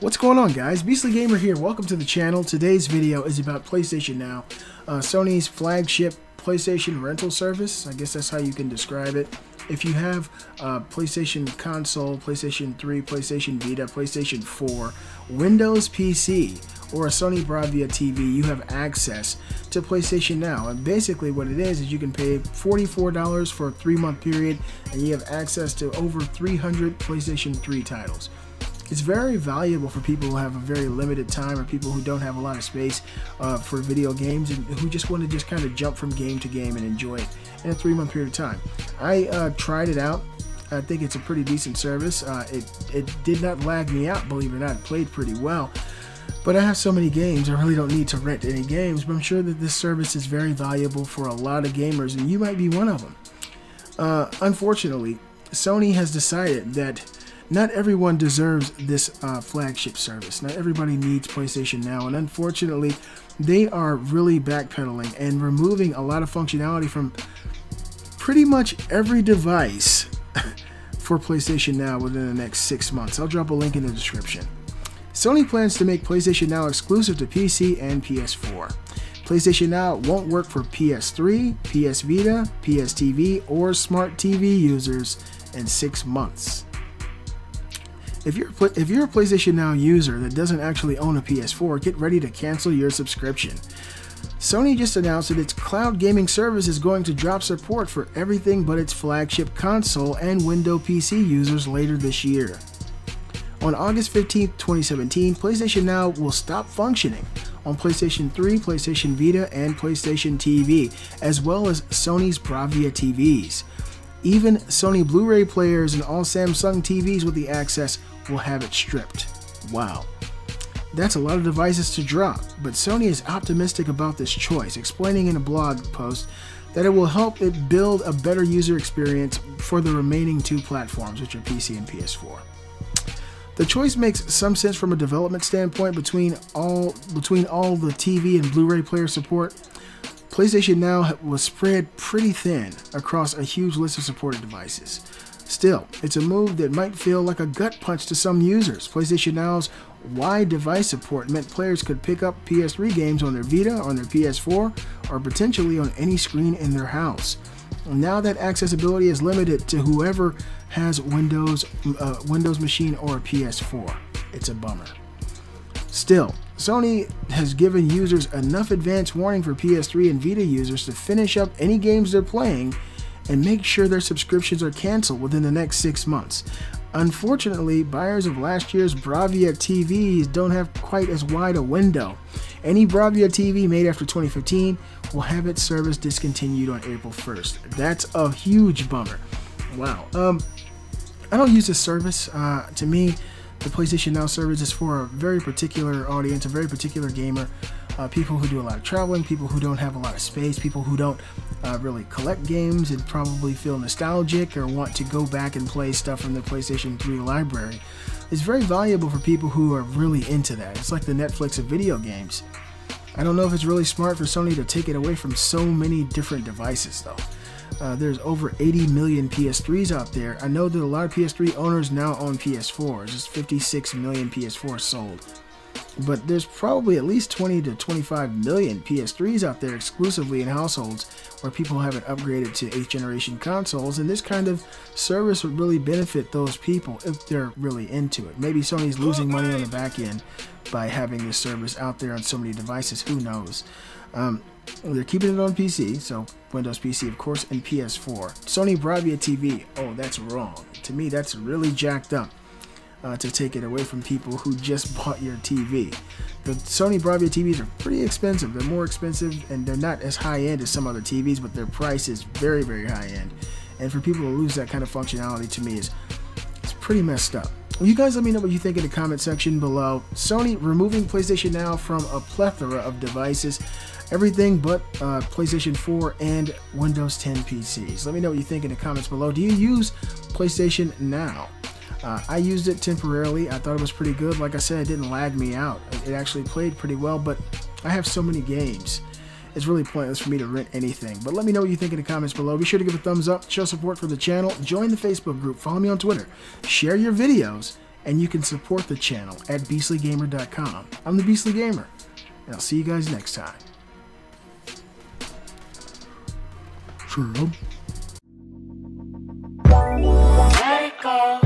What's going on, guys? Beastly Gamer here. Welcome to the channel. Today's video is about PlayStation Now, Sony's flagship PlayStation rental service. I guess that's how you can describe it. If you have PlayStation console, PlayStation 3, PlayStation Vita, PlayStation 4, Windows PC, or a Sony Bravia TV, you have access to PlayStation Now. And basically what it is you can pay $44 for a 3-month period, and you have access to over 300 PlayStation 3 titles. It's very valuable for people who have a very limited time, or people who don't have a lot of space for video games, and who just want to just kind of jump from game to game and enjoy it in a 3-month period of time. I tried it out. I think it's a pretty decent service. It did not lag me out, believe it or not. It played pretty well. But I have so many games, I really don't need to rent any games, but I'm sure that this service is very valuable for a lot of gamers, and you might be one of them. Unfortunately, Sony has decided that not everyone deserves this flagship service. Not everybody needs PlayStation Now, and unfortunately, they are really backpedaling and removing a lot of functionality from pretty much every device for PlayStation Now within the next 6 months. I'll drop a link in the description. Sony plans to make PlayStation Now exclusive to PC and PS4. PlayStation Now won't work for PS3, PS Vita, PS TV, or smart TV users in 6 months. If you're a PlayStation Now user that doesn't actually own a PS4, get ready to cancel your subscription. Sony just announced that its cloud gaming service is going to drop support for everything but its flagship console and Windows PC users later this year. On August 15, 2017, PlayStation Now will stop functioning on PlayStation 3, PlayStation Vita, and PlayStation TV, as well as Sony's Bravia TVs. Even Sony Blu-ray players and all Samsung TVs with the access will have it stripped. Wow. That's a lot of devices to drop, but Sony is optimistic about this choice, explaining in a blog post that it will help it build a better user experience for the remaining two platforms, which are PC and PS4. The choice makes some sense from a development standpoint between all the TV and Blu-ray player support. PlayStation Now was spread pretty thin across a huge list of supported devices. Still, it's a move that might feel like a gut punch to some users. PlayStation Now's wide device support meant players could pick up PS3 games on their Vita, on their PS4, or potentially on any screen in their house. Now that accessibility is limited to whoever has Windows machine or a PS4. It's a bummer. Still, Sony has given users enough advance warning for PS3 and Vita users to finish up any games they're playing and make sure their subscriptions are canceled within the next 6 months. Unfortunately, buyers of last year's Bravia TVs don't have quite as wide a window. Any Bravia TV made after 2015 will have its service discontinued on April 1st. That's a huge bummer. Wow. I don't use this service. To me, the PlayStation Now service is for a very particular audience, a very particular gamer. People who do a lot of traveling, people who don't have a lot of space, people who don't really collect games and probably feel nostalgic or want to go back and play stuff from the PlayStation 3 library. It's very valuable for people who are really into that. It's like the Netflix of video games. I don't know if it's really smart for Sony to take it away from so many different devices, though. There's over 80 million PS3s out there. I know that a lot of PS3 owners now own PS4s. There's 56 million PS4s sold. But there's probably at least 20 to 25 million PS3s out there exclusively in households where people haven't upgraded to 8th generation consoles, and this kind of service would really benefit those people if they're really into it. Maybe Sony's losing money on the back end by having this service out there on so many devices, who knows. They're keeping it on PC, so Windows PC of course, and PS4. Sony Bravia TV, oh that's wrong. To me that's really jacked up. To take it away from people who just bought your TV. The Sony Bravia TVs are pretty expensive. They're more expensive and they're not as high-end as some other TVs, but their price is very, very high-end. And for people to lose that kind of functionality, to me, it's pretty messed up. Well, you guys let me know what you think in the comment section below. Sony removing PlayStation Now from a plethora of devices, everything but PlayStation 4 and Windows 10 PCs. Let me know what you think in the comments below. Do you use PlayStation Now? I used it temporarily. I thought it was pretty good. Like I said, it didn't lag me out. It actually played pretty well, but I have so many games. It's really pointless for me to rent anything. But let me know what you think in the comments below. Be sure to give a thumbs up, show support for the channel, join the Facebook group, follow me on Twitter, share your videos, and you can support the channel at beastlygamer.com. I'm the Beastly Gamer, and I'll see you guys next time. Shalom. Let it go.